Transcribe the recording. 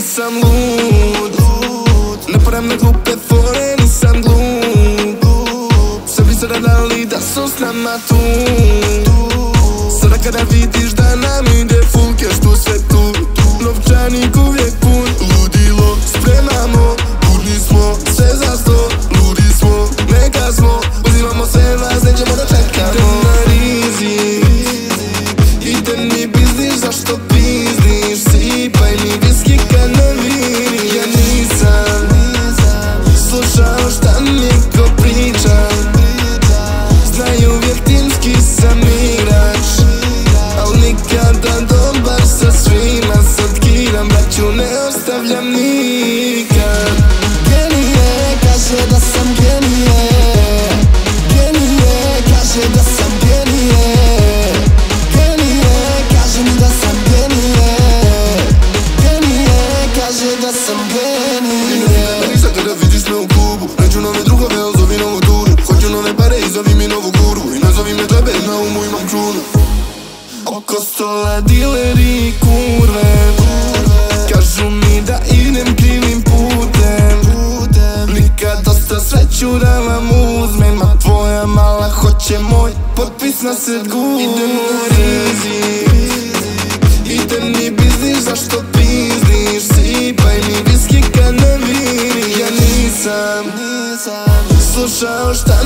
nisam lud, ne param na glupe fore, nisam glup. Sve bi se radali da su s nama tu. Sada kada vidiš da nam ide ful, keš tu sve tu, novčanik uvijek pun. Ludilo spremamo, ludni smo, sve za sto, ludi smo, neka smo, uzimamo sve vas, nećemo da čekamo. Oko stola dileri kurve, kažu mi da idem krivim putem. Nikad dosta sreću da vam uzmem, a tvoja mala hoće moj potpis na srgu. Idem na rizik, idem ni bizniš, zašto pizniš? Sipaj mi viski kad ne viriš. Ja nisam slušao šta